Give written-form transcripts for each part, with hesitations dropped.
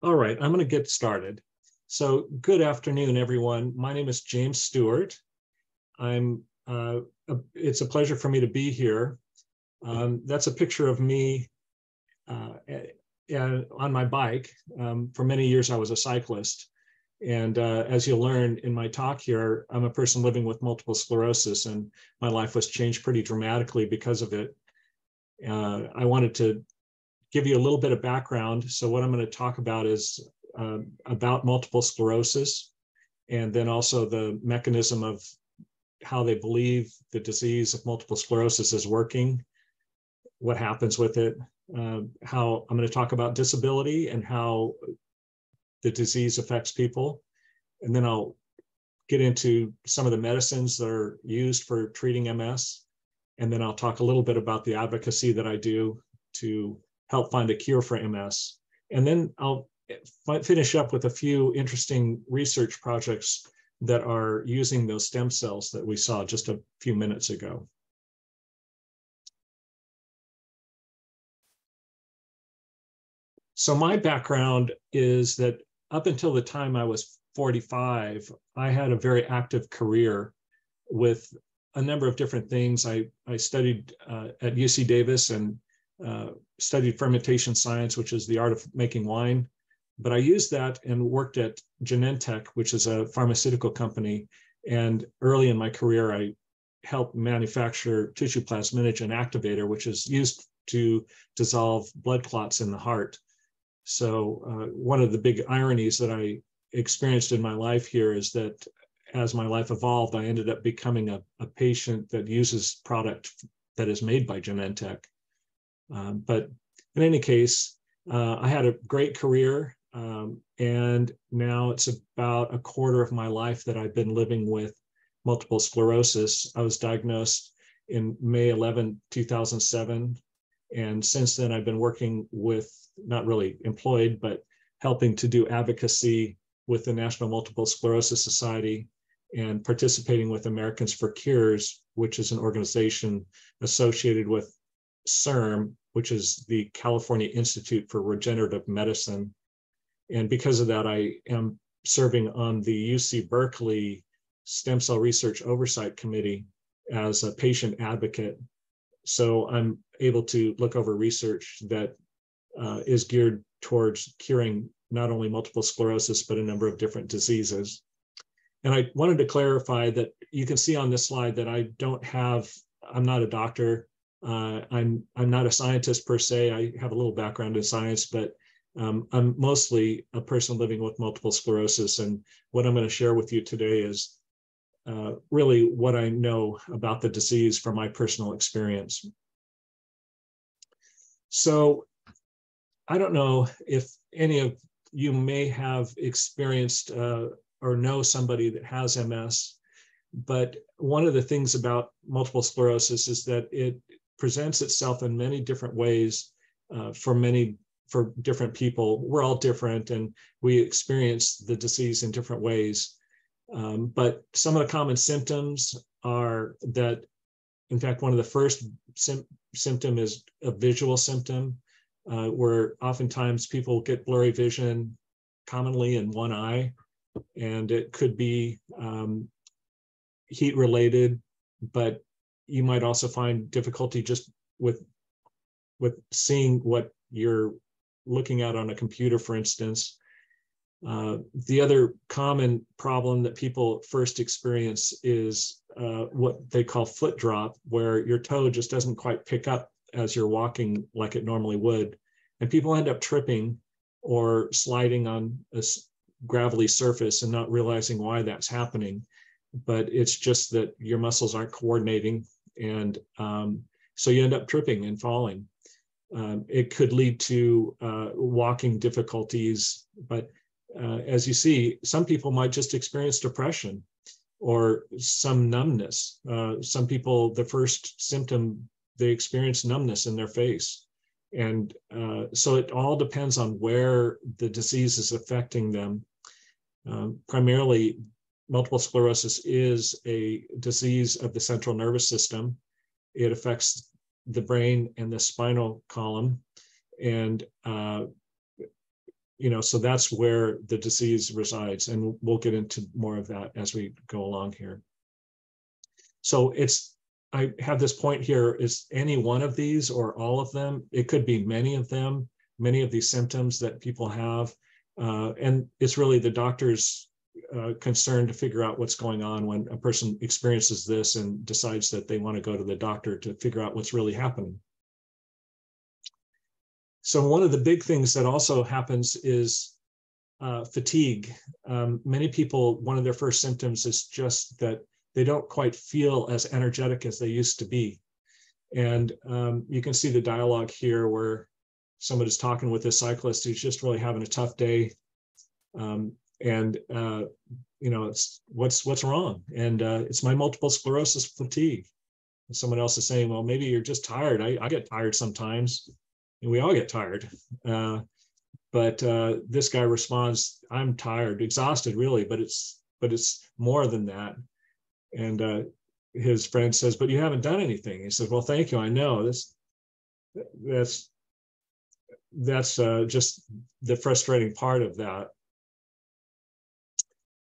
All right, I'm going to get started. So good afternoon, everyone. My name is James Stewart. It's a pleasure for me to be here. That's a picture of me on my bike. For many years, I was a cyclist. And as you'll learn in my talk here, I'm a person living with multiple sclerosis, and my life was changed pretty dramatically because of it. I wanted to give you a little bit of background. So what I'm going to talk about is about multiple sclerosis, and then also the mechanism of how they believe the disease of multiple sclerosis is working, what happens with it, how I'm going to talk about disability and how the disease affects people. And then I'll get into some of the medicines that are used for treating MS. And then I'll talk a little bit about the advocacy that I do to help find a cure for MS. And then I'll finish up with a few interesting research projects that are using those stem cells that we saw just a few minutes ago. So my background is that up until the time I was 45, I had a very active career with a number of different things. I studied at UC Davis and studied fermentation science, which is the art of making wine. But I used that and worked at Genentech, which is a pharmaceutical company. And early in my career, I helped manufacture tissue plasminogen activator, which is used to dissolve blood clots in the heart. So one of the big ironies that I experienced in my life here is that as my life evolved, I ended up becoming a patient that uses product that is made by Genentech. But in any case, I had a great career, and now it's about a quarter of my life that I've been living with multiple sclerosis. I was diagnosed in May 11, 2007. And since then, I've been working with, not really employed, but helping to do advocacy with the National Multiple Sclerosis Society and participating with Americans for Cures, which is an organization associated with CIRM, which is the California Institute for Regenerative Medicine. And because of that, I am serving on the UC Berkeley Stem Cell Research Oversight Committee as a patient advocate. So I'm able to look over research that is geared towards curing not only multiple sclerosis, but a number of different diseases. And I wanted to clarify that you can see on this slide that I'm not a doctor. I'm not a scientist per se. I have a little background in science, but I'm mostly a person living with multiple sclerosis. And what I'm going to share with you today is really what I know about the disease from my personal experience. So I don't know if any of you may have experienced or know somebody that has MS, but one of the things about multiple sclerosis is that it presents itself in many different ways for different people. We're all different and we experience the disease in different ways. But some of the common symptoms are that, in fact, one of the first symptom is a visual symptom, where oftentimes people get blurry vision, commonly in one eye, and it could be heat-related, but you might also find difficulty just with seeing what you're looking at on a computer, for instance. The other common problem that people first experience is what they call foot drop, where your toe just doesn't quite pick up as you're walking like it normally would. And people end up tripping or sliding on a gravelly surface and not realizing why that's happening. But it's just that your muscles aren't coordinating. And so you end up tripping and falling. It could lead to walking difficulties, but as you see, some people might just experience depression or some numbness. Some people, the first symptom, they experience numbness in their face. And so it all depends on where the disease is affecting them. Primarily, multiple sclerosis is a disease of the central nervous system. It affects the brain and the spinal column. And you know, so that's where the disease resides. And we'll get into more of that as we go along here. So it's, I have this point here, is any one of these or all of them. It could be many of them, many of these symptoms that people have. And it's really the doctor's concern to figure out what's going on when a person experiences this and decides that they want to go to the doctor to figure out what's really happening. So one of the big things that also happens is fatigue. Many people, one of their first symptoms is just that they don't quite feel as energetic as they used to be. And you can see the dialogue here where somebody's talking with a cyclist who's just really having a tough day. You know, it's what's wrong? And it's my multiple sclerosis fatigue. And someone else is saying, well, maybe you're just tired. I get tired sometimes. And we all get tired. But this guy responds, I'm tired, exhausted really, but it's more than that. And his friend says, but you haven't done anything. He says, well, thank you. I know that's just the frustrating part of that.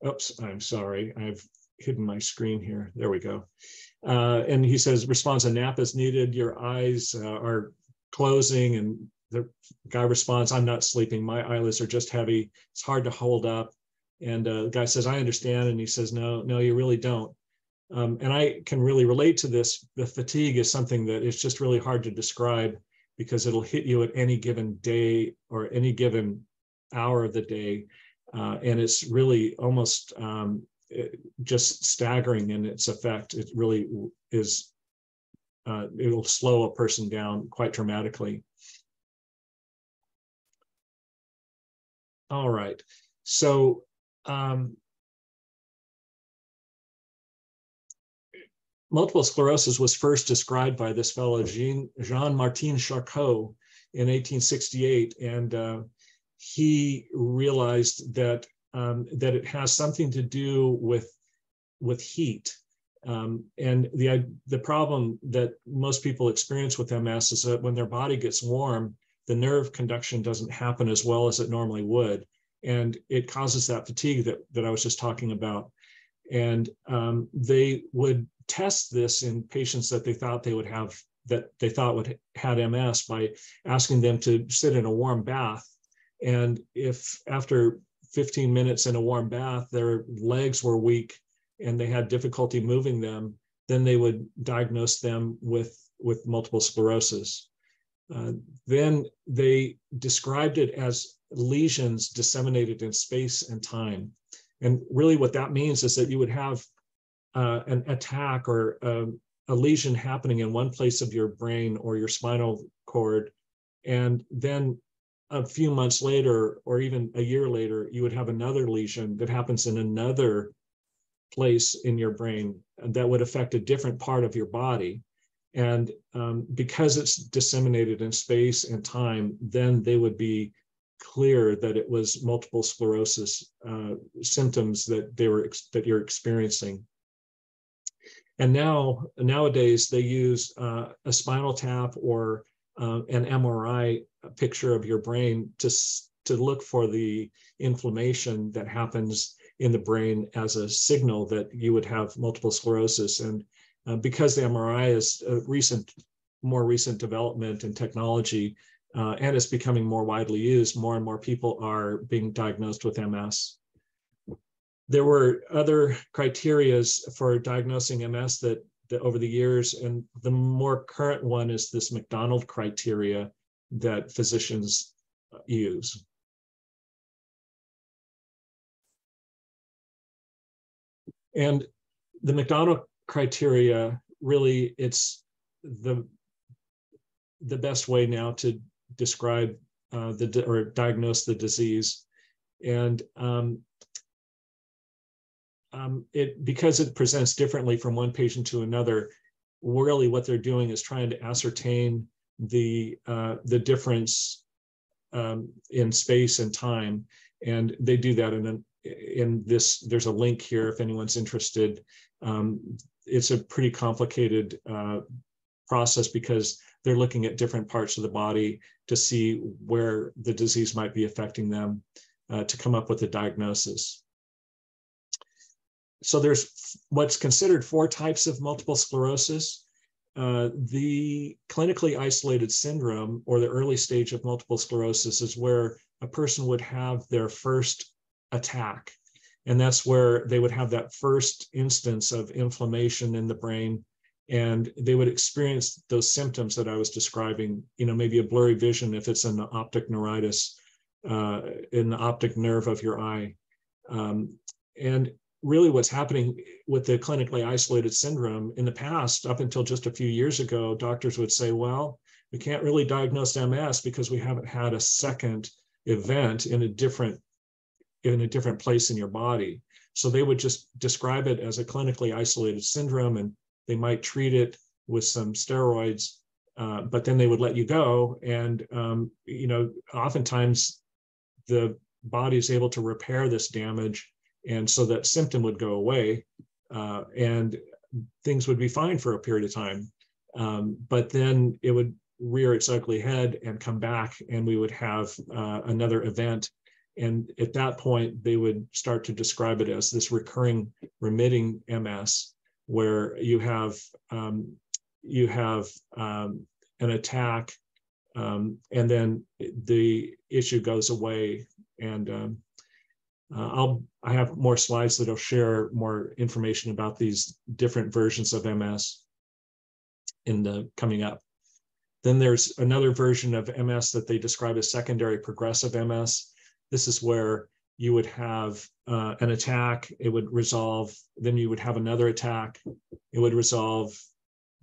Oops, I'm sorry. I've hidden my screen here. There we go. And he says, responds, a nap is needed. Your eyes are closing. And the guy responds, I'm not sleeping. My eyelids are just heavy. It's hard to hold up. And the guy says, I understand. And he says, no, you really don't. And I can really relate to this. The fatigue is something that is just really hard to describe because it'll hit you at any given day or any given hour of the day. And it's really almost just staggering in its effect. It really is, it'll slow a person down quite dramatically. All right. So, multiple sclerosis was first described by this fellow Jean-Martin Charcot in 1868, and he realized that that it has something to do with heat, and the problem that most people experience with MS is that when their body gets warm, the nerve conduction doesn't happen as well as it normally would. And it causes that fatigue that I was just talking about. And they would test this in patients that they thought had MS by asking them to sit in a warm bath. And if after 15 minutes in a warm bath, their legs were weak and they had difficulty moving them, then they would diagnose them with multiple sclerosis. Then they described it as lesions disseminated in space and time. And really what that means is that you would have an attack or a lesion happening in one place of your brain or your spinal cord. And then a few months later, or even a year later, you would have another lesion that happens in another place in your brain that would affect a different part of your body. And because it's disseminated in space and time, then they would be clear that it was multiple sclerosis symptoms that you're experiencing. And nowadays they use a spinal tap or an MRI picture of your brain to look for the inflammation that happens in the brain as a signal that you would have multiple sclerosis. And because the MRI is a more recent development in technology, and it's becoming more widely used, more and more people are being diagnosed with MS. There were other criteria for diagnosing MS that over the years, and the more current one is this McDonald criteria that physicians use. And the McDonald criteria, really, it's the best way now to describe or diagnose the disease. And because it presents differently from one patient to another, really what they're doing is trying to ascertain the difference in space and time. And they do that in this, there's a link here if anyone's interested. It's a pretty complicated process because They're looking at different parts of the body to see where the disease might be affecting them to come up with a diagnosis. So there's what's considered four types of multiple sclerosis. The clinically isolated syndrome, or the early stage of multiple sclerosis, is where a person would have their first attack. And that's where they would have that first instance of inflammation in the brain, and they would experience those symptoms that I was describing, you know, maybe a blurry vision if it's an optic neuritis in the optic nerve of your eye. And really what's happening with the clinically isolated syndrome in the past, up until just a few years ago, doctors would say, well, we can't really diagnose MS because we haven't had a second event in a different place in your body. So they would just describe it as a clinically isolated syndrome, and they might treat it with some steroids, but then they would let you go. And, you know, oftentimes the body is able to repair this damage, and so that symptom would go away and things would be fine for a period of time. But then it would rear its ugly head and come back, and we would have another event. And at that point, they would start to describe it as this recurring remitting MS, where you have an attack, and then the issue goes away. And I have more slides that'll share more information about these different versions of MS in the coming up. Then there's another version of MS that they describe as secondary progressive MS. This is where you would have an attack, it would resolve, then you would have another attack, it would resolve,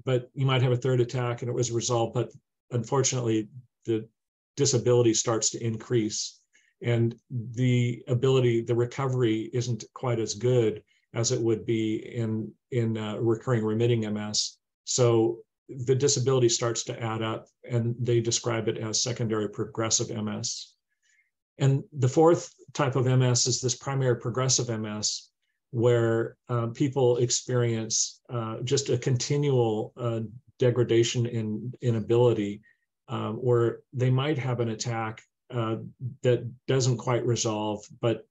but you might have a third attack and it was resolved, but unfortunately the disability starts to increase and the recovery isn't quite as good as it would be in recurring remitting MS. So the disability starts to add up, and they describe it as secondary progressive MS. And the fourth type of MS is this primary progressive MS, where people experience just a continual degradation in ability, or they might have an attack that doesn't quite resolve, but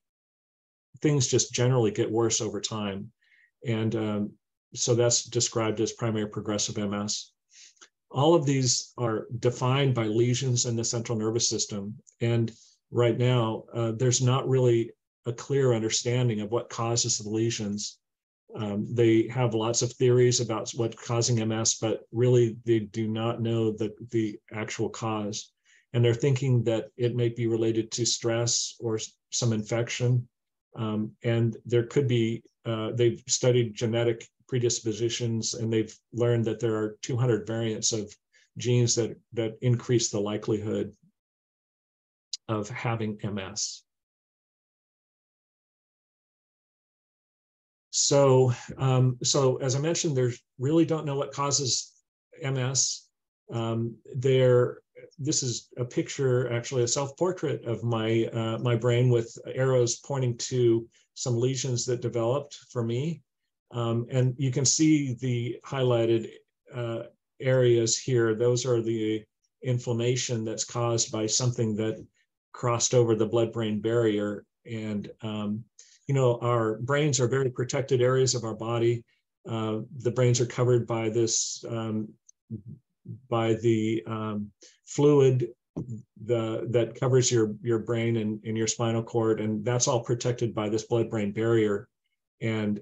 things just generally get worse over time. And so that's described as primary progressive MS. All of these are defined by lesions in the central nervous system. And right now, there's not really a clear understanding of what causes the lesions. They have lots of theories about what's causing MS, but really they do not know the actual cause. And they're thinking that it may be related to stress or some infection. And there could be, they've studied genetic predispositions, and they've learned that there are 200 variants of genes that increase the likelihood of having MS. So as I mentioned, they really don't know what causes MS. This is a picture, actually a self-portrait of my brain with arrows pointing to some lesions that developed for me. And you can see the highlighted areas here. Those are the inflammation that's caused by something that crossed over the blood-brain barrier. And, you know, our brains are very protected areas of our body. The brains are covered by this, by the fluid that covers your brain and your spinal cord. And that's all protected by this blood-brain barrier. And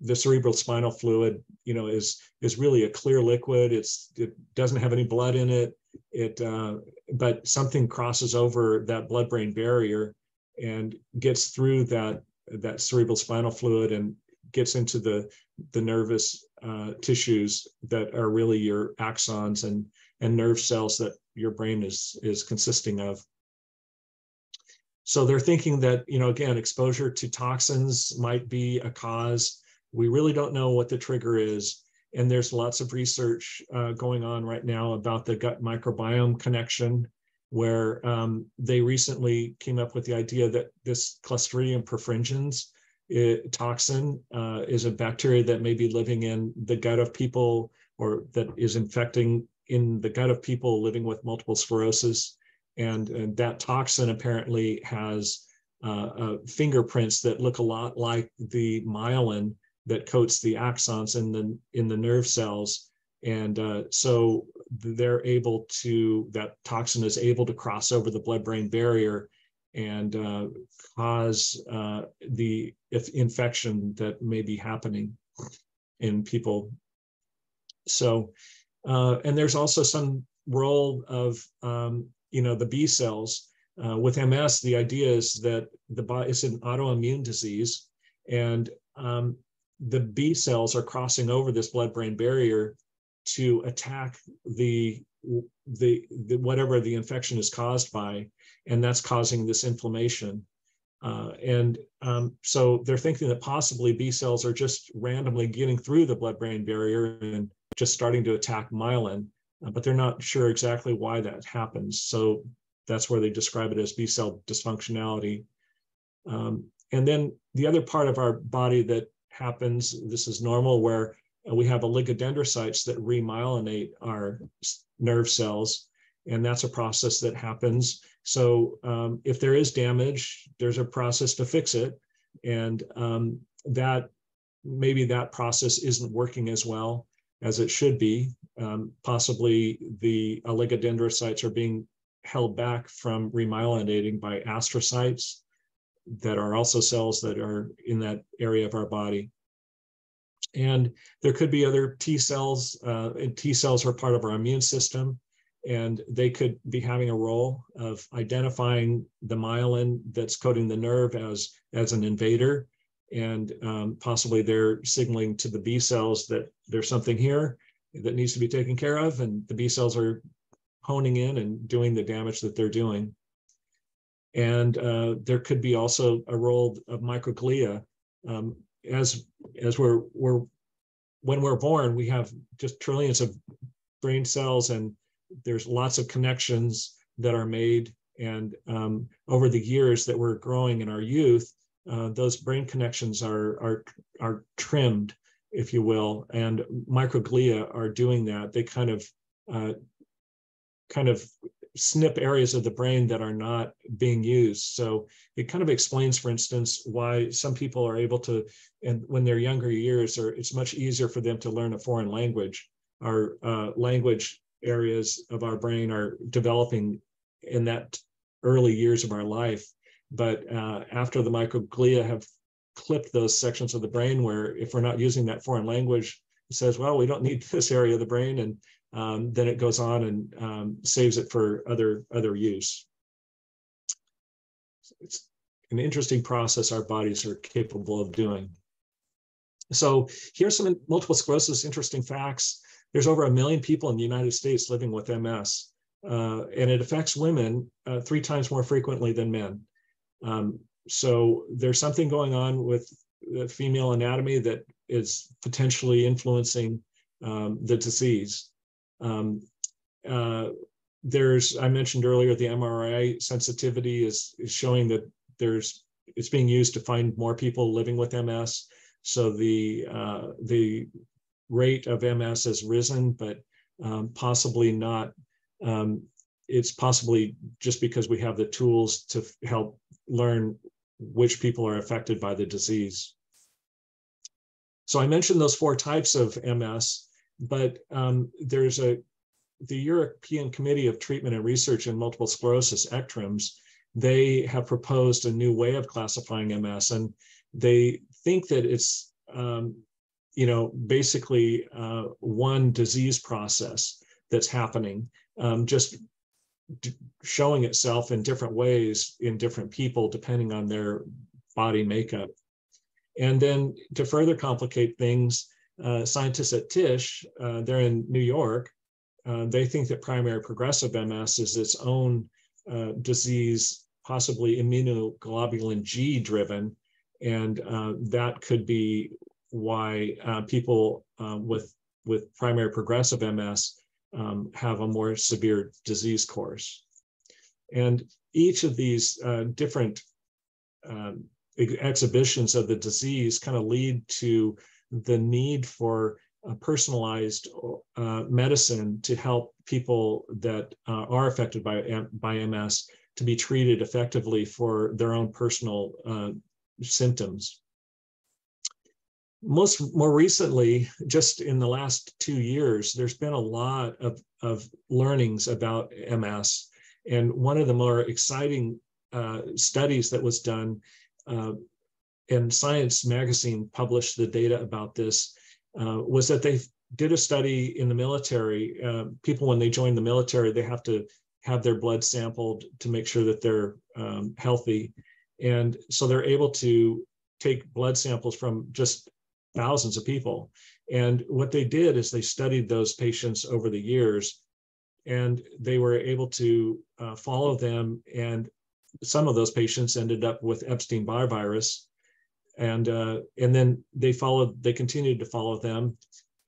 the cerebral spinal fluid, you know, is really a clear liquid. It doesn't have any blood in it. But something crosses over that blood-brain barrier and gets through that cerebral spinal fluid and gets into the nervous tissues that are really your axons and nerve cells that your brain is consisting of. So they're thinking that, you know, again, exposure to toxins might be a cause. We really don't know what the trigger is. And there's lots of research going on right now about the gut microbiome connection, where they recently came up with the idea that this Clostridium perfringens toxin is a bacteria that may be living in the gut of people, or that is infecting in the gut of people living with multiple sclerosis. And that toxin apparently has fingerprints that look a lot like the myelin that coats the axons in the nerve cells. And so they're able to, that toxin is able to cross over the blood-brain barrier and cause the infection that may be happening in people. So, and there's also some role of, you know, the B cells. With MS, the idea is that the body is an autoimmune disease, and the B cells are crossing over this blood-brain barrier to attack the whatever the infection is caused by, and that's causing this inflammation. So they're thinking that possibly B cells are just randomly getting through the blood-brain barrier and just starting to attack myelin, but they're not sure exactly why that happens. So that's where they describe it as B cell dysfunctionality. And then the other part of our body that happens, this is normal, where we have oligodendrocytes that remyelinate our nerve cells, and that's a process that happens. So if there is damage, there's a process to fix it, and that maybe that process isn't working as well as it should be. Possibly the oligodendrocytes are being held back from remyelinating by astrocytes that are also cells that are in that area of our body. And there could be other T cells, and T cells are part of our immune system, and they could be having a role of identifying the myelin that's coating the nerve as an invader, and possibly they're signaling to the B cells that there's something here that needs to be taken care of, and the B cells are honing in and doing the damage that they're doing. And there could be also a role of microglia. As when we're born, we have just trillions of brain cells, and there's lots of connections that are made. And over the years that we're growing in our youth, those brain connections are trimmed, if you will. And microglia are doing that. They kind of snip areas of the brain that are not being used. So it kind of explains, for instance, why some people are able to, and when they're younger years, or it's much easier for them to learn a foreign language. Our language areas of our brain are developing in that early years of our life. But after the microglia have clipped those sections of the brain where if we're not using that foreign language, it says, well, we don't need this area of the brain. And then it goes on and saves it for other use. It's an interesting process our bodies are capable of doing. So here's some multiple sclerosis interesting facts. There's over 1 million people in the United States living with MS, and it affects women 3 times more frequently than men. So there's something going on with the female anatomy that is potentially influencing the disease. I mentioned earlier, the MRI sensitivity is showing that it's being used to find more people living with MS. So the rate of MS has risen, but possibly not. It's possibly just because we have the tools to help learn which people are affected by the disease. So I mentioned those 4 types of MS, but there's the European Committee of Treatment and Research in Multiple Sclerosis, ECTRIMS. They have proposed a new way of classifying MS, and they think that it's, you know, basically one disease process that's happening, just showing itself in different ways in different people depending on their body makeup. And then to further complicate things, scientists at Tisch, they're in New York, they think that primary progressive MS is its own disease, possibly immunoglobulin G driven, and that could be why people with primary progressive MS have a more severe disease course. And each of these different exhibitions of the disease kind of lead to the need for personalized medicine to help people that are affected by MS to be treated effectively for their own personal symptoms. More recently, just in the last 2 years, there's been a lot of learnings about MS. And one of the more exciting studies that was done, and Science magazine published the data about this, was that they did a study in the military. People, when they join the military, they have to have their blood sampled to make sure that they're healthy. And so they're able to take blood samples from just thousands of people. And what they did is they studied those patients over the years, and they were able to follow them. And some of those patients ended up with Epstein-Barr virus. And then they continued to follow them.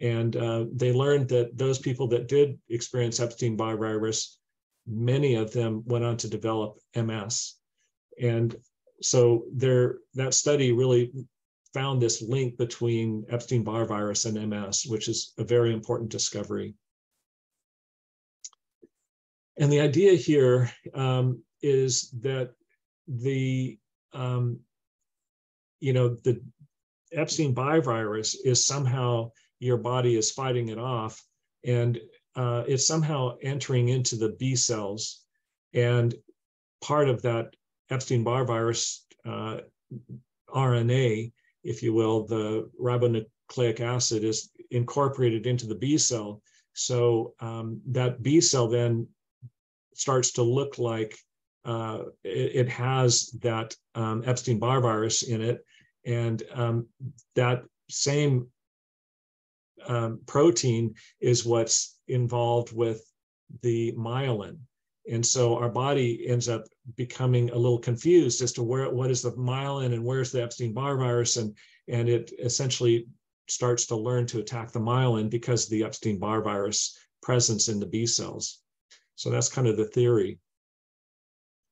And they learned that those people that did experience Epstein-Barr virus, many of them went on to develop MS. And so that study really found this link between Epstein-Barr virus and MS, which is a very important discovery. And the idea here is that the Epstein-Barr virus is somehow your body is fighting it off, and it's somehow entering into the B cells. And part of that Epstein-Barr virus RNA, if you will, the ribonucleic acid, is incorporated into the B cell. So that B cell then starts to look like it has that Epstein-Barr virus in it. And that same protein is what's involved with the myelin. And so our body ends up becoming a little confused as to what is the myelin and where's the Epstein-Barr virus. And it essentially starts to learn to attack the myelin because of the Epstein-Barr virus presence in the B cells. So that's kind of the theory.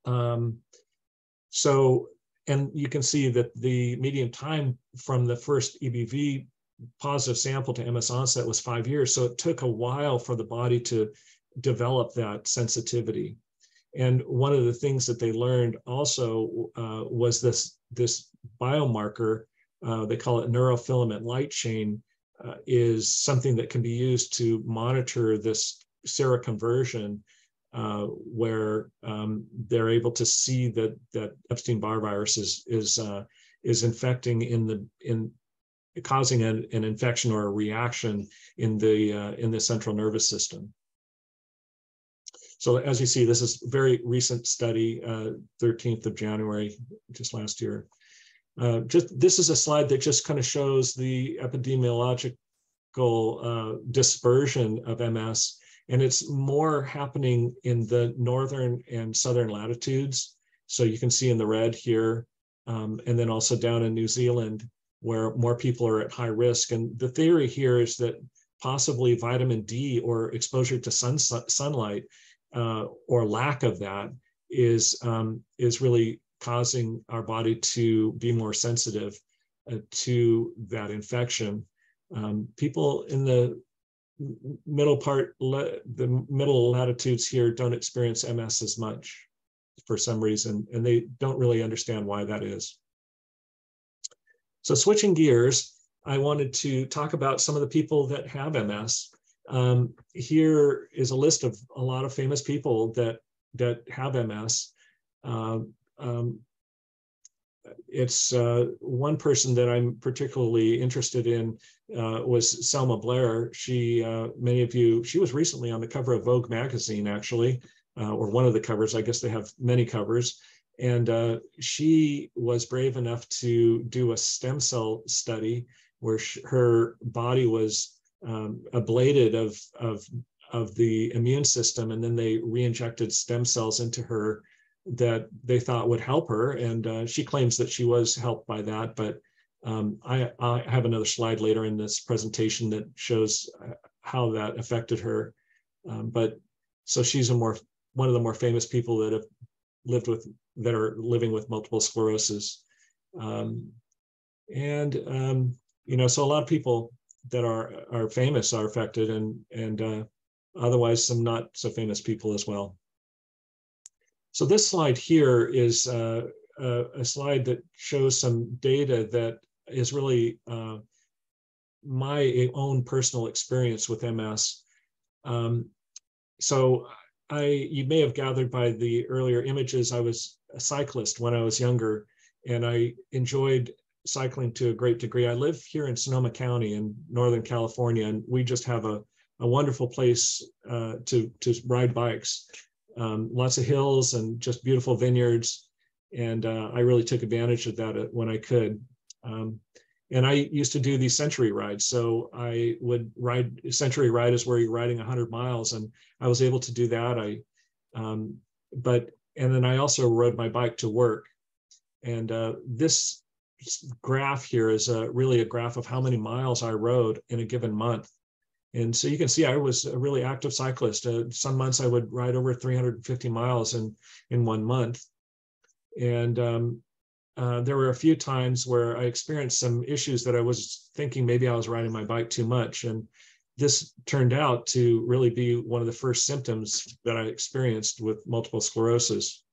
And you can see that the median time from the first EBV positive sample to MS onset was 5 years. So it took a while for the body to develop that sensitivity. And one of the things that they learned also was this biomarker, they call it neurofilament light chain, is something that can be used to monitor this seroconversion, where they're able to see that Epstein-Barr virus is infecting causing an infection or a reaction in the central nervous system. So as you see, this is a very recent study, 13th of January, just last year. This is a slide that just kind of shows the epidemiological dispersion of MS. And it's more happening in the northern and southern latitudes. So you can see in the red here, and then also down in New Zealand, where more people are at high risk. And the theory here is that possibly vitamin D or exposure to sunlight or lack of that is really causing our body to be more sensitive to that infection. People in the middle latitudes here don't experience MS as much for some reason, and they don't really understand why that is. So switching gears, I wanted to talk about some of the people that have MS. Here is a list of a lot of famous people that have MS. It's one person that I'm particularly interested in was Selma Blair. She was recently on the cover of Vogue magazine, actually, or one of the covers. I guess they have many covers. And she was brave enough to do a stem cell study where her body was ablated of the immune system, and then they reinjected stem cells into her that they thought would help her. And she claims that she was helped by that, but I have another slide later in this presentation that shows how that affected her. But so she's one of the more famous people that have that are living with multiple sclerosis. So a lot of people that are famous are affected, and otherwise some not so famous people as well. So this slide here is a slide that shows some data that is really my own personal experience with MS. You may have gathered by the earlier images, I was a cyclist when I was younger, and I enjoyed cycling to a great degree. I live here in Sonoma County in Northern California, and we just have a wonderful place to ride bikes. Lots of hills and just beautiful vineyards, and I really took advantage of that when I could. And I used to do these century rides. So I would ride, century ride is where you're riding 100 miles. And I was able to do that. And then I also rode my bike to work. And this graph here is really a graph of how many miles I rode in a given month. And so you can see I was a really active cyclist. Some months I would ride over 350 miles in one month. And there were a few times where I experienced some issues that I was thinking maybe I was riding my bike too much. And this turned out to really be one of the first symptoms that I experienced with multiple sclerosis.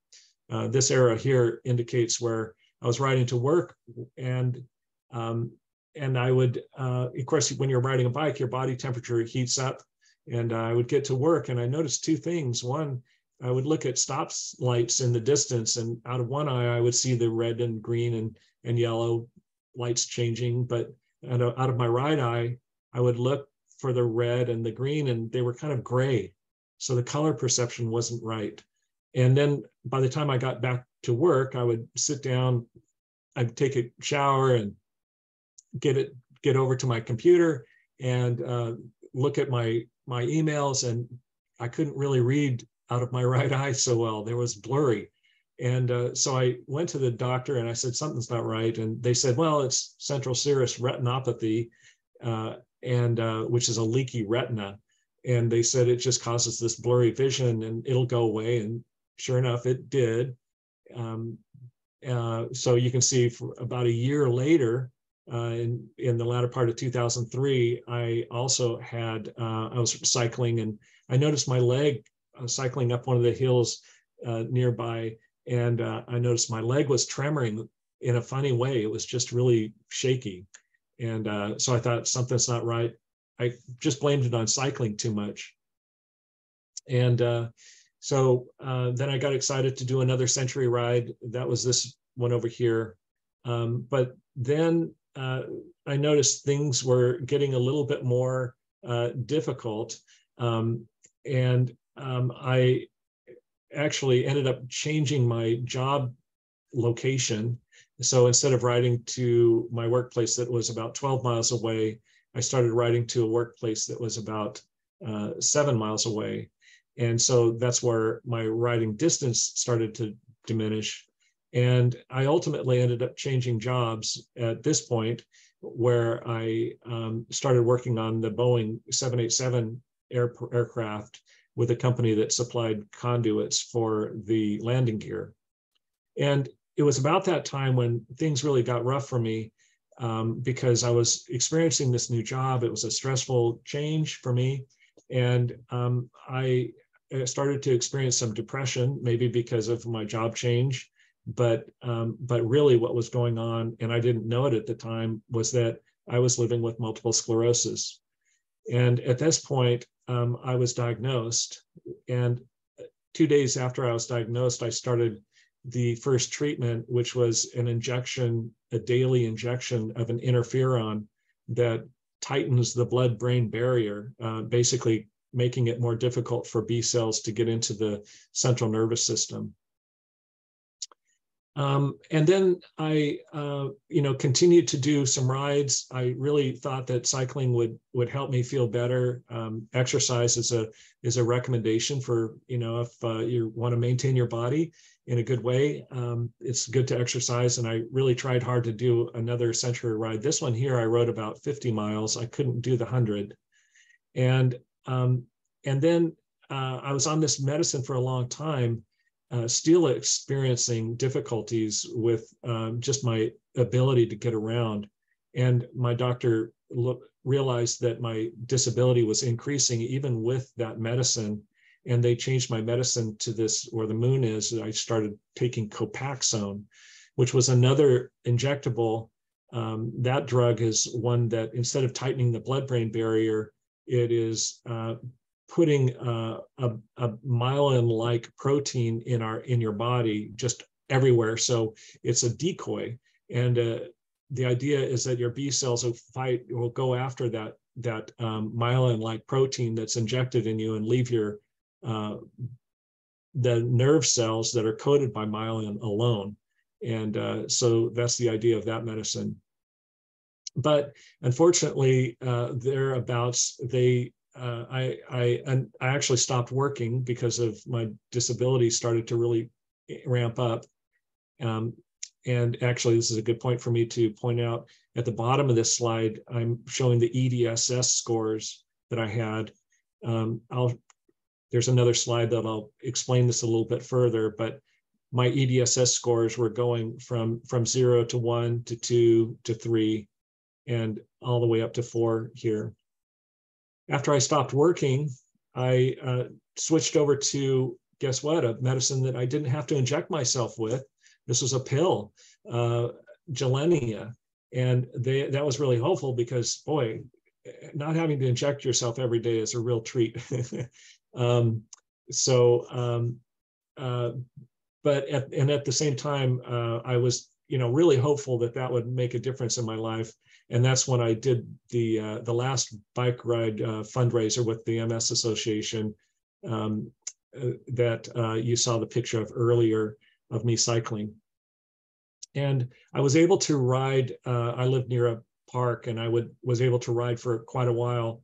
This arrow here indicates where I was riding to work, and I would, of course, when you're riding a bike, your body temperature heats up, and I would get to work and I noticed two things. One, I would look at stop lights in the distance, and out of one eye, I would see the red and green and yellow lights changing. But out of my right eye, I would look for the red and the green, and they were kind of gray. So the color perception wasn't right. And then by the time I got back to work, I would sit down, I'd take a shower and get over to my computer and look at my emails. And I couldn't really read out of my right eye so well. There was blurry. And so I went to the doctor and I said, something's not right. And they said, well, it's central serous retinopathy, which is a leaky retina. And they said, it just causes this blurry vision and it'll go away. And sure enough, it did. So you can see for about a year later, in the latter part of 2003, I also had, I was cycling and I noticed my leg cycling up one of the hills nearby, and I noticed my leg was tremoring in a funny way. It was just really shaky. And so I thought something's not right. I just blamed it on cycling too much. And so then I got excited to do another century ride. That was this one over here. But then I noticed things were getting a little bit more difficult. I actually ended up changing my job location. So instead of riding to my workplace that was about 12 miles away, I started riding to a workplace that was about 7 miles away. And so that's where my riding distance started to diminish. And I ultimately ended up changing jobs at this point, where I started working on the Boeing 787 aircraft with a company that supplied conduits for the landing gear. And it was about that time when things really got rough for me because I was experiencing this new job. It was a stressful change for me. And I started to experience some depression, maybe because of my job change, but really what was going on, and I didn't know it at the time, was that I was living with multiple sclerosis. And at this point, I was diagnosed, and 2 days after I was diagnosed, I started the first treatment, which was an injection, a daily injection of an interferon that tightens the blood-brain barrier, basically making it more difficult for B cells to get into the central nervous system. And then I, continued to do some rides. I really thought that cycling would help me feel better. Exercise is a recommendation for, if you want to maintain your body in a good way, it's good to exercise. And I really tried hard to do another century ride. This one here, I rode about 50 miles. I couldn't do the 100. And then I was on this medicine for a long time. Still experiencing difficulties with just my ability to get around. And my doctor realized that my disability was increasing even with that medicine. And they changed my medicine to this, where the moon is, and I started taking Copaxone, which was another injectable. That drug is one that, instead of tightening the blood-brain barrier, it is putting a myelin-like protein in your body just everywhere. So it's a decoy, and the idea is that your B cells will go after that myelin-like protein that's injected in you and leave your the nerve cells that are coated by myelin alone. And so that's the idea of that medicine. But unfortunately, thereabouts, I actually stopped working because of my disability started to really ramp up. And actually, this is a good point for me to point out. At the bottom of this slide, I'm showing the EDSS scores that I had. There's another slide that I'll explain this a little bit further, but my EDSS scores were going from 0 to 1 to 2 to 3 and all the way up to 4 here. After I stopped working, I switched over to, guess what, a medicine that I didn't have to inject myself with. This was a pill, Jelenia. And that was really helpful because, boy, not having to inject yourself every day is a real treat. But at the same time, I was, really hopeful that that would make a difference in my life. And that's when I did the last bike ride fundraiser with the MS Association that you saw the picture of earlier, of me cycling. And I was able to ride, I lived near a park, and I was able to ride for quite a while,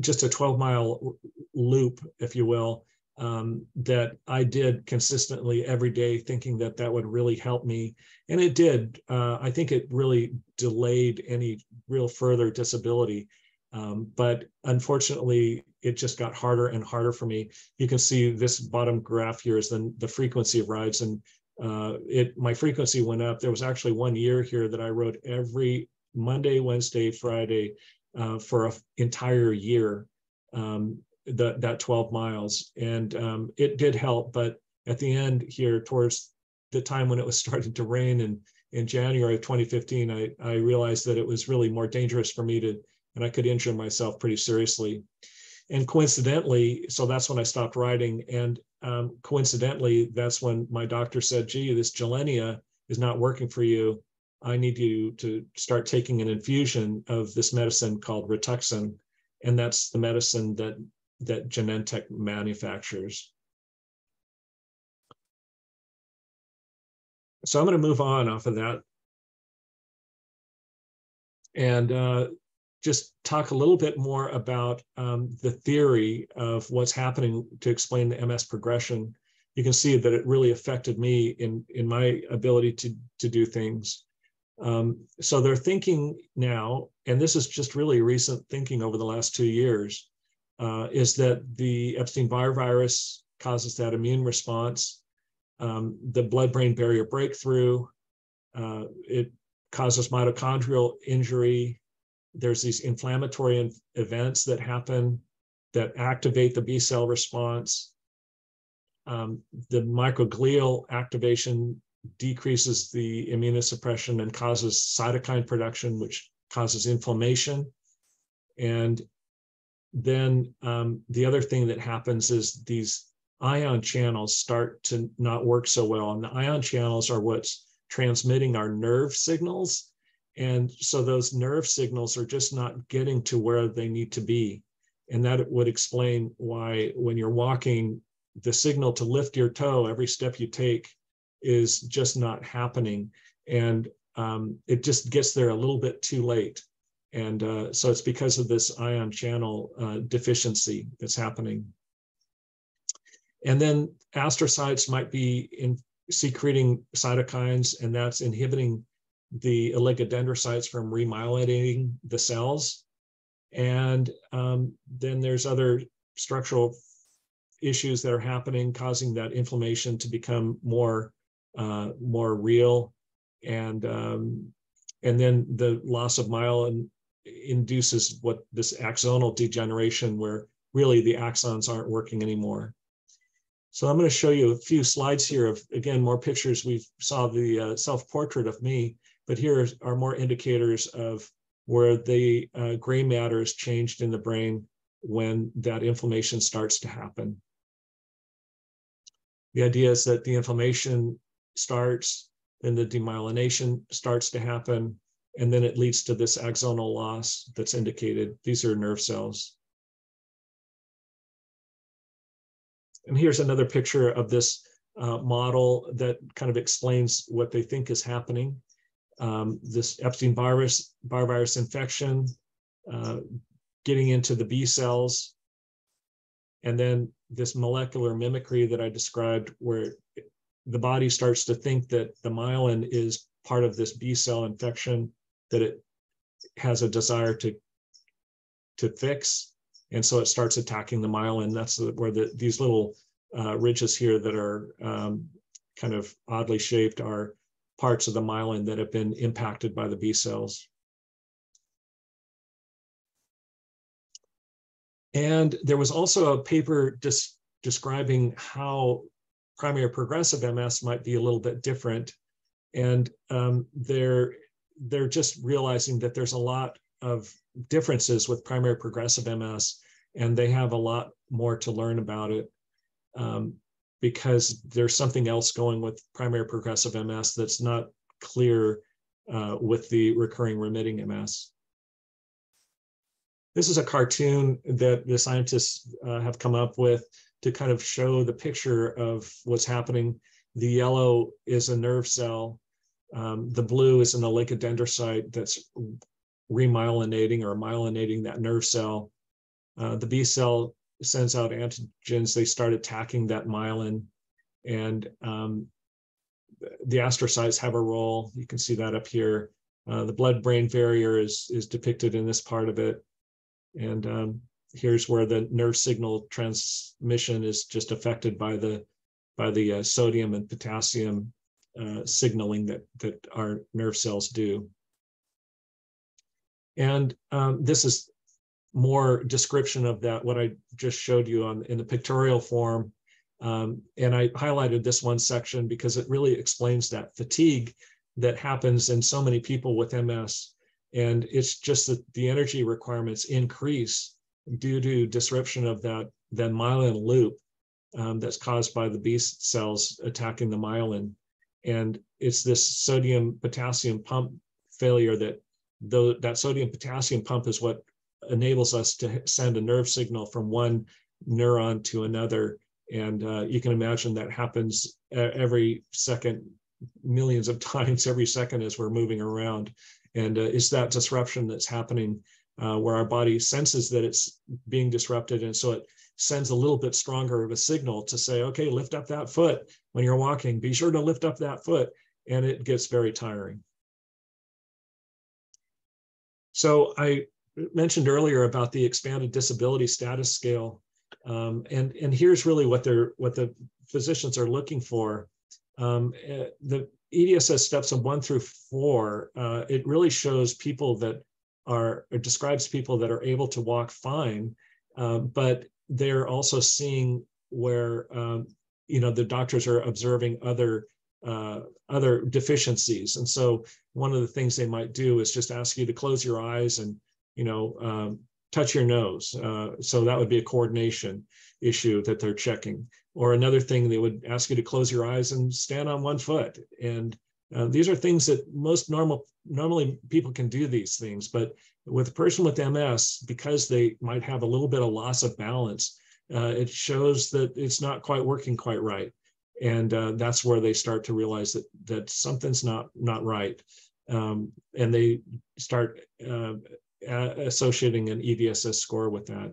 just a 12-mile loop, if you will, that I did consistently every day, thinking that that would really help me. And it did. I think it really delayed any real further disability. But unfortunately, it just got harder and harder for me. You can see this bottom graph here is the frequency of rides. And my frequency went up. There was actually one year here that I rode every Monday, Wednesday, Friday for an entire year. That 12 miles. And it did help, but at the end here, towards the time when it was starting to rain in January of 2015, I realized that it was really more dangerous for me and I could injure myself pretty seriously. And coincidentally, so that's when I stopped riding. And coincidentally, that's when my doctor said, gee, this Gilenya is not working for you. I need you to start taking an infusion of this medicine called Rituxan. And that's the medicine that Genentech manufactures. So I'm going to move on off of that and just talk a little bit more about the theory of what's happening to explain the MS progression. You can see that it really affected me in my ability to do things. So they're thinking now, and this is just really recent thinking over the last 2 years, is that the Epstein-Barr virus causes that immune response, the blood-brain barrier breakthrough, it causes mitochondrial injury. There's these inflammatory events that happen that activate the B cell response. The microglial activation decreases the immunosuppression and causes cytokine production, which causes inflammation. And then the other thing that happens is these ion channels start to not work so well. And the ion channels are what's transmitting our nerve signals. And so those nerve signals are just not getting to where they need to be. And that would explain why when you're walking, the signal to lift your toe every step you take is just not happening. And it just gets there a little bit too late. And so it's because of this ion channel deficiency that's happening. And then astrocytes might be secreting cytokines, and that's inhibiting the oligodendrocytes from remyelinating the cells. And then there's other structural issues that are happening, causing that inflammation to become more real. And And then the loss of myelin induces what this axonal degeneration where really the axons aren't working anymore. So I'm going to show you a few slides here of, again, more pictures. We saw the self-portrait of me, but here are more indicators of where the gray matter is changed in the brain when that inflammation starts to happen. The idea is that the inflammation starts, then the demyelination starts to happen, and then it leads to this axonal loss that's indicated. These are nerve cells. And here's another picture of this model that kind of explains what they think is happening. This Epstein-Barr virus infection, getting into the B cells, and then this molecular mimicry that I described where the body starts to think that the myelin is part of this B cell infection that it has a desire to fix. And so it starts attacking the myelin. That's where these little ridges here that are kind of oddly shaped are parts of the myelin that have been impacted by the B cells. And there was also a paper describing how primary progressive MS might be a little bit different. And they're just realizing that there's a lot of differences with primary progressive MS, and they have a lot more to learn about it because there's something else going with primary progressive MS that's not clear with the recurring remitting MS. This is a cartoon that the scientists have come up with to kind of show the picture of what's happening. The yellow is a nerve cell. The blue is an oligodendrocyte that's remyelinating or myelinating that nerve cell. The B cell sends out antigens. They start attacking that myelin, and the astrocytes have a role. You can see that up here. The blood-brain barrier is depicted in this part of it, and here's where the nerve signal transmission is just affected by the sodium and potassium signaling that our nerve cells do. And this is more description of that, what I just showed you in the pictorial form. And I highlighted this one section because it really explains that fatigue that happens in so many people with MS. And it's just that the energy requirements increase due to disruption of that myelin loop that's caused by the B cells attacking the myelin. And it's this sodium potassium pump failure that sodium potassium pump is what enables us to send a nerve signal from one neuron to another. And you can imagine that happens every second, millions of times every second as we're moving around. And it's that disruption that's happening where our body senses that it's being disrupted. And so it sends a little bit stronger of a signal to say, okay, lift up that foot when you're walking, be sure to lift up that foot. And it gets very tiring. So I mentioned earlier about the Expanded Disability Status Scale, and here's really what the physicians are looking for. The EDSS steps of 1 through 4, it really shows people that are, or describes people that are able to walk fine, but they're also seeing where you know, the doctors are observing other deficiencies. And so one of the things they might do is just ask you to close your eyes and, you know, touch your nose. So that would be a coordination issue that they're checking. Or another thing, they would ask you to close your eyes and stand on one foot. And these are things that most normally people can do these things, but with a person with MS, because they might have a little bit of loss of balance, it shows that it's not quite working quite right. And that's where they start to realize that something's not right. And they start associating an EDSS score with that.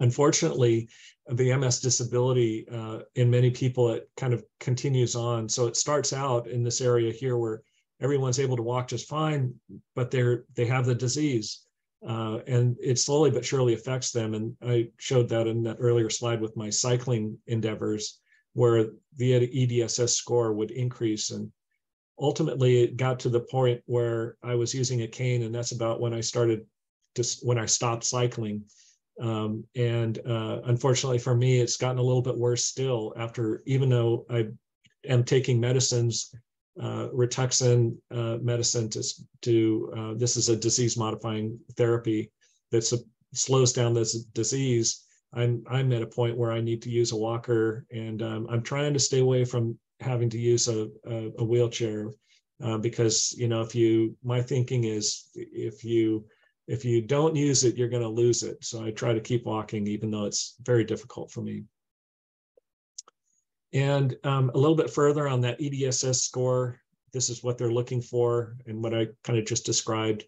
Unfortunately, the MS disability in many people, it kind of continues on. So it starts out in this area here where everyone's able to walk just fine, but they have the disease. And it slowly but surely affects them. And I showed that in that earlier slide with my cycling endeavors, where the EDSS score would increase. And ultimately it got to the point where I was using a cane, and that's about when I started, just when I stopped cycling. Unfortunately for me, it's gotten a little bit worse still after, even though I am taking medicines, Rituxan medicine to this is a disease modifying therapy that slows down this disease. I'm at a point where I need to use a walker, and I'm trying to stay away from having to use a wheelchair because, you know, my thinking is if you don't use it, you're going to lose it. So I try to keep walking, even though it's very difficult for me. And a little bit further on that EDSS score, this is what they're looking for and what I kind of just described.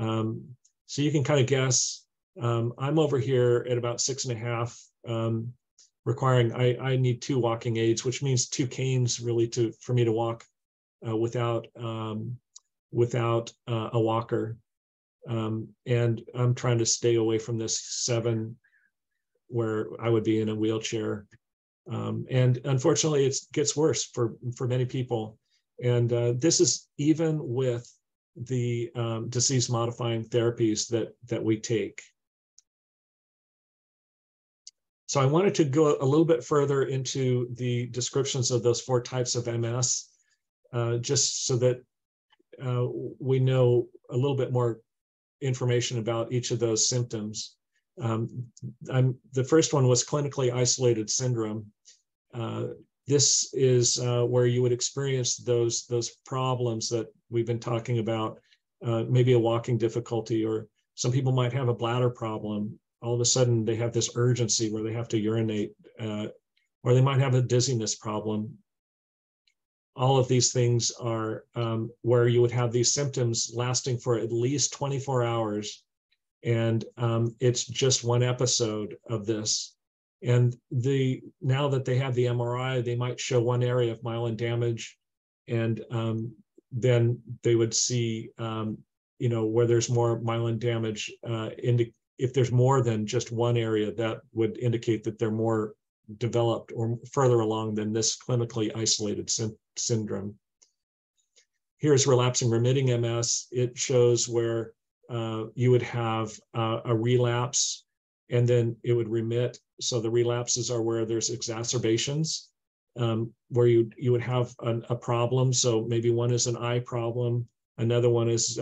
So you can kind of guess, I'm over here at about 6.5, requiring, I need 2 walking aids, which means 2 canes really for me to walk without a walker. And I'm trying to stay away from this 7 where I would be in a wheelchair. And unfortunately, it gets worse for many people. And this is even with the disease-modifying therapies that we take. So I wanted to go a little bit further into the descriptions of those 4 types of MS, just so that we know a little bit more information about each of those symptoms. The first one was clinically isolated syndrome. This is where you would experience those problems that we've been talking about, maybe a walking difficulty, or some people might have a bladder problem. All of a sudden they have this urgency where they have to urinate, or they might have a dizziness problem. All of these things are where you would have these symptoms lasting for at least 24 hours. And it's just one episode of this. And now that they have the MRI, they might show one area of myelin damage. And then they would see, you know, where there's more myelin damage. If there's more than just one area, that would indicate that they're more developed or further along than this clinically isolated syndrome. Here's relapsing remitting MS. It shows where you would have a relapse and then it would remit. So the relapses are where there's exacerbations, where you would have a problem. So maybe one is an eye problem, another one is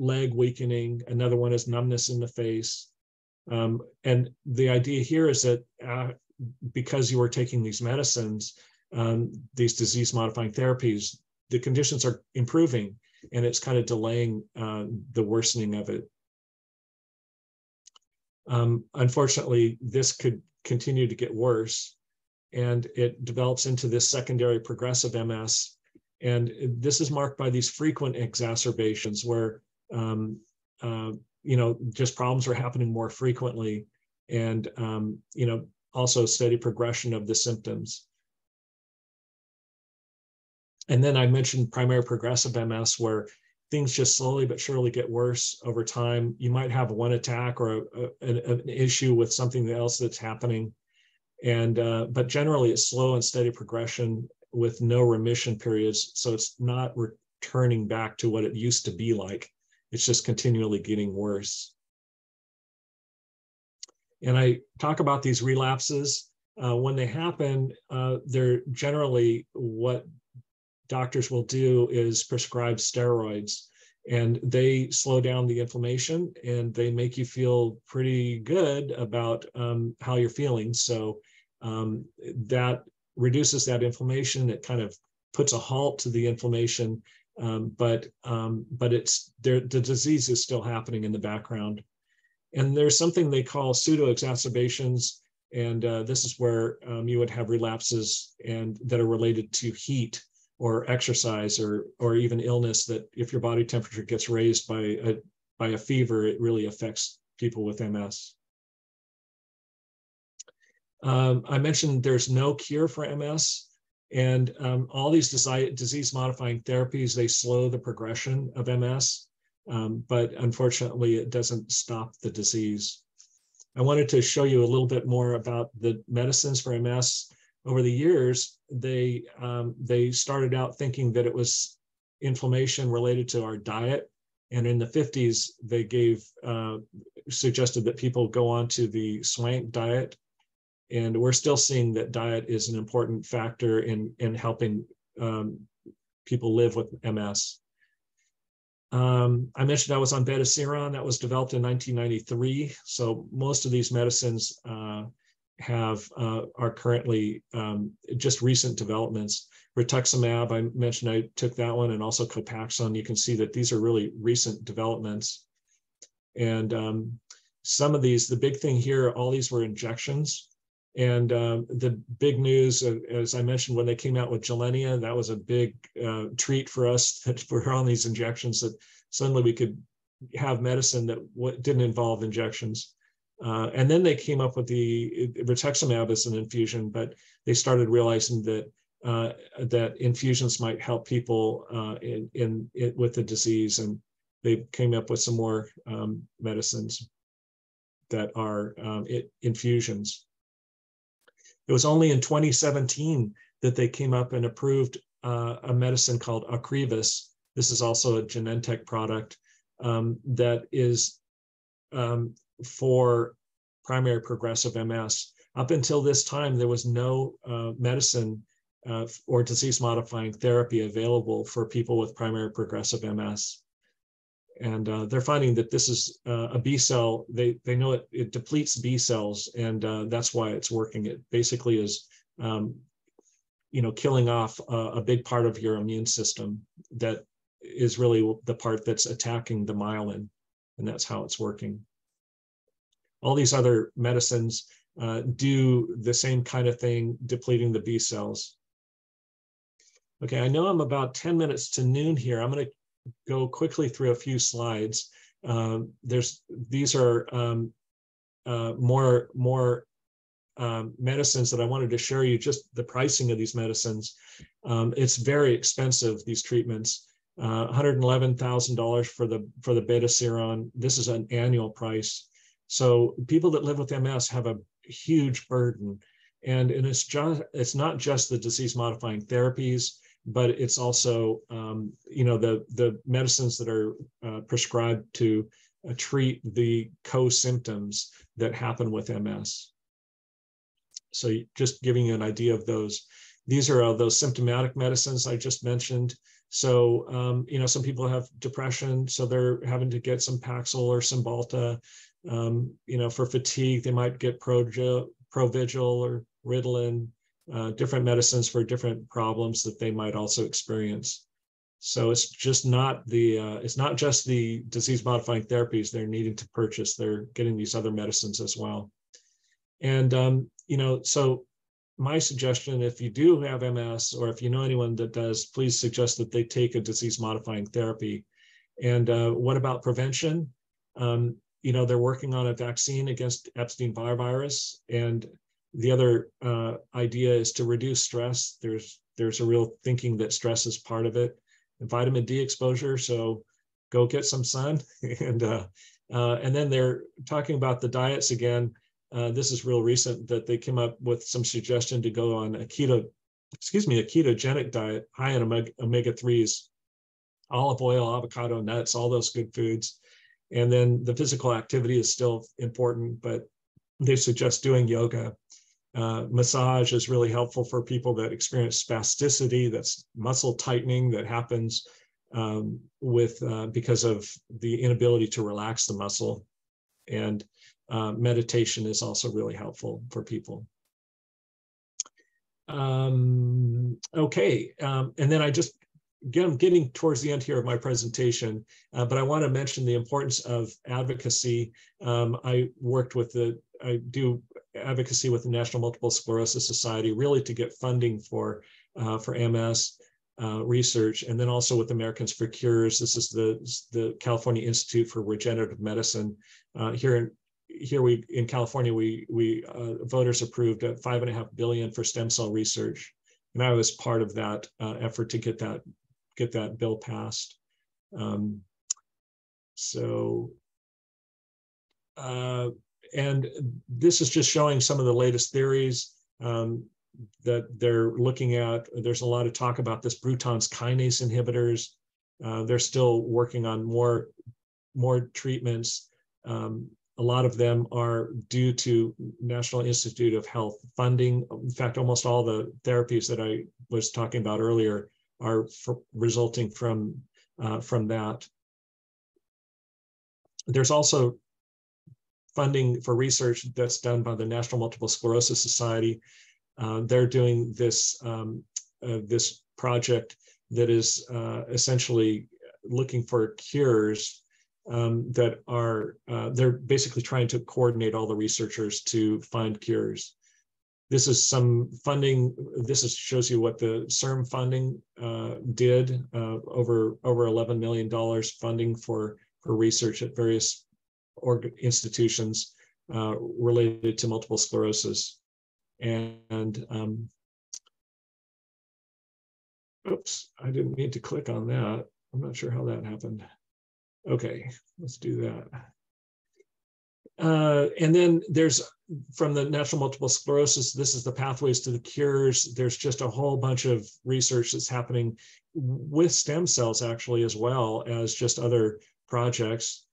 leg weakening, another one is numbness in the face. And the idea here is that because you are taking these medicines, these disease-modifying therapies, the conditions are improving, and it's kind of delaying the worsening of it. Unfortunately, this could continue to get worse, and it develops into this secondary progressive MS. And this is marked by these frequent exacerbations where, you know, just problems are happening more frequently, and, you know, also steady progression of the symptoms. And then I mentioned primary progressive MS, where things just slowly but surely get worse over time. You might have one attack or an issue with something else that's happening. And, but generally it's slow and steady progression with no remission periods. So it's not returning back to what it used to be like. It's just continually getting worse. And I talk about these relapses. When they happen, they're generally what doctors will do is prescribe steroids, and they slow down the inflammation and they make you feel pretty good about how you're feeling. So that reduces that inflammation. It kind of puts a halt to the inflammation, but it's there, the disease is still happening in the background. And there's something they call pseudo-exacerbations, and this is where you would have relapses and that are related to heat or exercise or even illness, that if your body temperature gets raised by a fever, it really affects people with MS. I mentioned there's no cure for MS, and all these disease-modifying therapies, they slow the progression of MS. But unfortunately, it doesn't stop the disease. I wanted to show you a little bit more about the medicines for MS. Over the years, they started out thinking that it was inflammation related to our diet. And in the 50s, they suggested that people go on to the Swank diet. And we're still seeing that diet is an important factor in helping people live with MS. I mentioned I was on betaseron. That was developed in 1993. So most of these medicines are currently just recent developments. Rituximab, I mentioned I took that one, and also Copaxone. You can see that these are really recent developments. And some of these, the big thing here, all these were injections. And the big news, as I mentioned, when they came out with Jelenia, that was a big treat for us that we're on these injections, that suddenly we could have medicine that didn't involve injections. And then they came up with the rituximab as an infusion, but they started realizing that infusions might help people with the disease. And they came up with some more medicines that are infusions. It was only in 2017 that they came up and approved a medicine called Ocrevus. This is also a Genentech product that is for primary progressive MS. Up until this time, there was no medicine or disease-modifying therapy available for people with primary progressive MS. And they're finding that this is a B cell. They know it depletes B cells, and that's why it's working. It basically is, killing off a big part of your immune system that is really the part that's attacking the myelin, and that's how it's working. All these other medicines do the same kind of thing, depleting the B cells. Okay, I know I'm about 10 minutes to noon here. I'm going to go quickly through a few slides. These are more medicines that I wanted to show you, just the pricing of these medicines. It's very expensive, these treatments. $111,000 for the betaseron. This is an annual price. So people that live with MS have a huge burden. And it's not just the disease-modifying therapies, but it's also the medicines that are prescribed to treat the co-symptoms that happen with MS. So just giving you an idea of those. These are those symptomatic medicines I just mentioned. So some people have depression, so they're having to get some Paxil or Cymbalta. For fatigue, they might get Provigil or Ritalin, different medicines for different problems that they might also experience. So it's just not just the disease-modifying therapies they're needing to purchase. They're getting these other medicines as well. And, so my suggestion, if you do have MS, or if you know anyone that does, please suggest that they take a disease-modifying therapy. And what about prevention? They're working on a vaccine against Epstein-Barr virus. And the other idea is to reduce stress. There's a real thinking that stress is part of it. And vitamin D exposure, so go get some sun. And then they're talking about the diets again. This is real recent that they came up with some suggestion to go on a ketogenic diet, high in omega-3s, olive oil, avocado, nuts, all those good foods. And then the physical activity is still important, but they suggest doing yoga. Massage is really helpful for people that experience spasticity, that's muscle tightening that happens because of the inability to relax the muscle. And meditation is also really helpful for people. And then I'm getting towards the end here of my presentation, but I want to mention the importance of advocacy. I do advocacy with the National Multiple Sclerosis Society, really to get funding for MS research, and then also with Americans for Cures. This is the California Institute for Regenerative Medicine. Here in California, we voters approved $5.5 billion for stem cell research, and I was part of that effort to get that bill passed. And this is just showing some of the latest theories that they're looking at. There's a lot of talk about this Bruton's kinase inhibitors. They're still working on more treatments. A lot of them are due to National Institute of Health funding. In fact, almost all the therapies that I was talking about earlier are resulting from that. There's also funding for research that's done by the National Multiple Sclerosis Society. They're doing this, this project that is essentially looking for cures that are, they're basically trying to coordinate all the researchers to find cures. This is some funding, this is, shows you what the CIRM funding did, over $11 million funding for research at various institutions related to multiple sclerosis. And oops, I didn't need to click on that. I'm not sure how that happened. Okay, let's do that. And then there's, from the National Multiple Sclerosis, this is the Pathways to the Cures. There's just a whole bunch of research that's happening with stem cells, actually, as well as just other projects.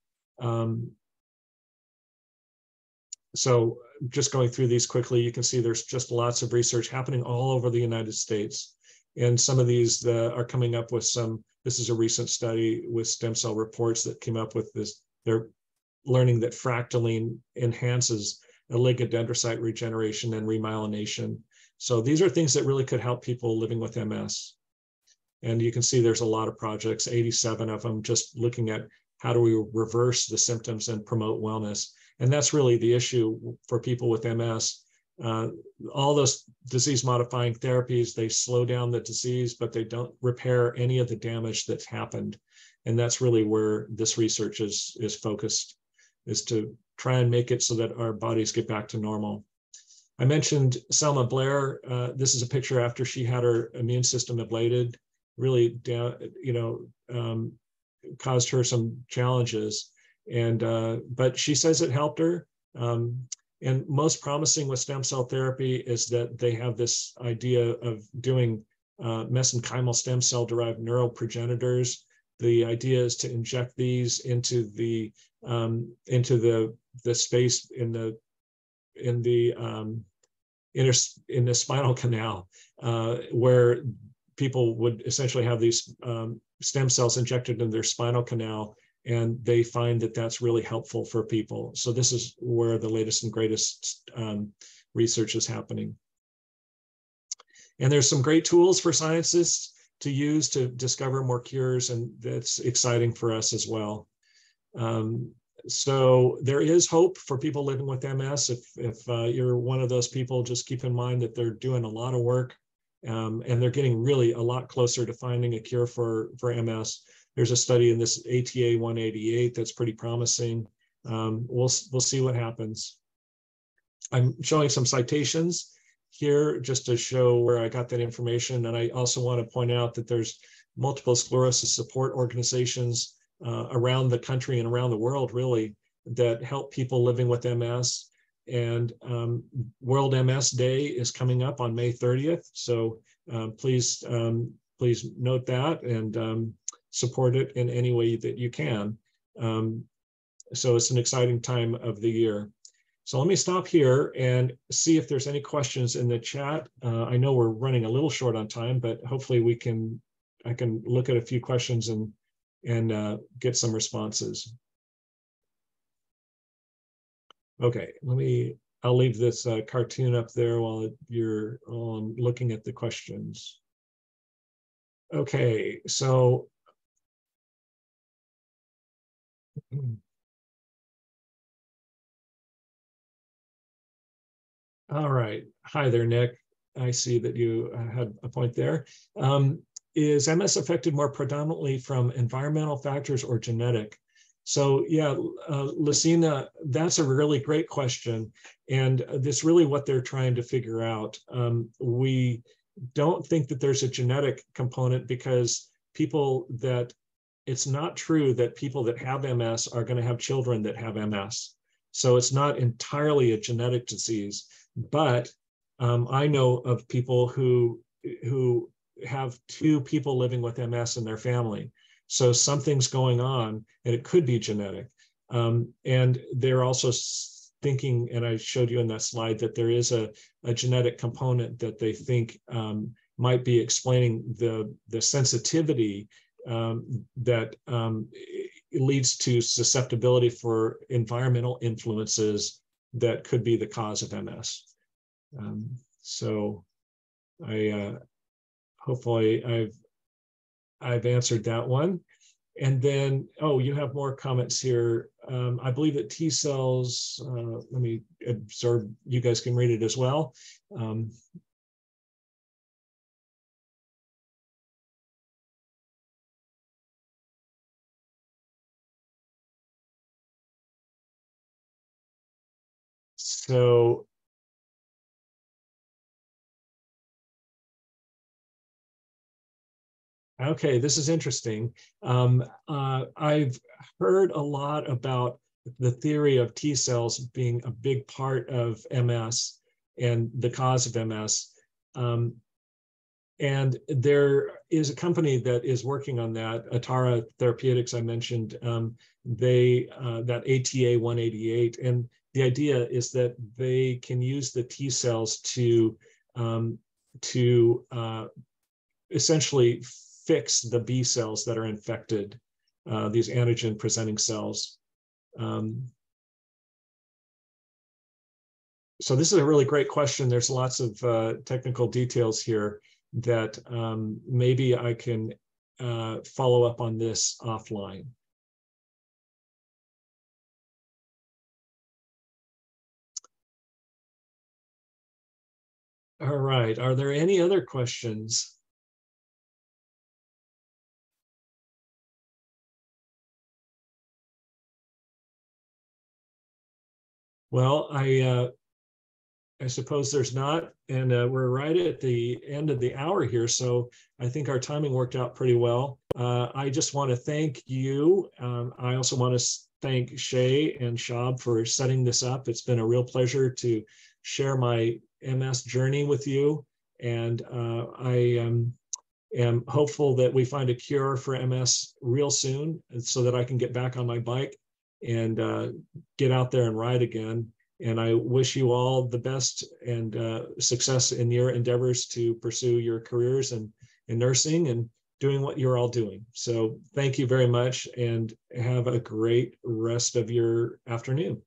So just going through these quickly, you can see there's just lots of research happening all over the United States. And some of these are coming up with some, this is a recent study with stem cell reports that came up with this. They're learning that fractaline enhances oligodendrocyte regeneration and remyelination. So these are things that really could help people living with MS. And you can see there's a lot of projects, 87 of them, just looking at how do we reverse the symptoms and promote wellness. And that's really the issue for people with MS. All those disease-modifying therapies, they slow down the disease, but they don't repair any of the damage that's happened. And that's really where this research is focused, is to try and make it so that our bodies get back to normal. I mentioned Selma Blair. This is a picture after she had her immune system ablated, really down, you know, caused her some challenges. And but she says it helped her. And most promising with stem cell therapy is that they have this idea of doing mesenchymal stem cell-derived neural progenitors. The idea is to inject these into the space in the spinal canal, where people would essentially have these stem cells injected in their spinal canal. And they find that that's really helpful for people. So this is where the latest and greatest research is happening. And there's some great tools for scientists to use to discover more cures, and that's exciting for us as well. So there is hope for people living with MS. If you're one of those people, just keep in mind that they're doing a lot of work, and they're getting really a lot closer to finding a cure for MS. There's a study in this ATA 188 that's pretty promising. We'll see what happens. I'm showing some citations here just to show where I got that information. And I also want to point out that there's multiple sclerosis support organizations around the country and around the world, really, that help people living with MS. And World MS Day is coming up on May 30th. So please note that and support it in any way that you can. So it's an exciting time of the year. So let me stop here and see if there's any questions in the chat. I know we're running a little short on time, but hopefully we can, I can look at a few questions and get some responses. Okay, let me, I'll leave this cartoon up there while you're looking at the questions. Okay, so all right. Hi there, Nick. I see that you had a point there. Is MS affected more predominantly from environmental factors or genetic? So yeah, Lucina, that's a really great question. And that's really what they're trying to figure out. We don't think that there's a genetic component because people that it's not true that people that have MS are going to have children that have MS. So it's not entirely a genetic disease, but I know of people who have two people living with MS in their family. So something's going on, and it could be genetic. And they're also thinking, and I showed you in that slide, that there is a genetic component that they think might be explaining the sensitivity that leads to susceptibility for environmental influences that could be the cause of MS. So I hopefully I've answered that one. And then, oh, you have more comments here. I believe that T cells, let me observe, you guys can read it as well. So, okay, this is interesting. I've heard a lot about the theory of T cells being a big part of MS and the cause of MS. And there is a company that is working on that, Atara Therapeutics, I mentioned, that ATA 188. And the idea is that they can use the T cells to essentially fix the B cells that are infected, these antigen-presenting cells. So this is a really great question. There's lots of technical details here that maybe I can follow up on this offline. All right, are there any other questions? Well, I suppose there's not, and we're right at the end of the hour here, so I think our timing worked out pretty well. I just want to thank you. I also want to thank Shay and Shab for setting this up. It's been a real pleasure to share my MS journey with you, and I am hopeful that we find a cure for MS real soon so that I can get back on my bike and get out there and ride again. And I wish you all the best and success in your endeavors to pursue your careers in nursing and doing what you're all doing. So thank you very much, and have a great rest of your afternoon.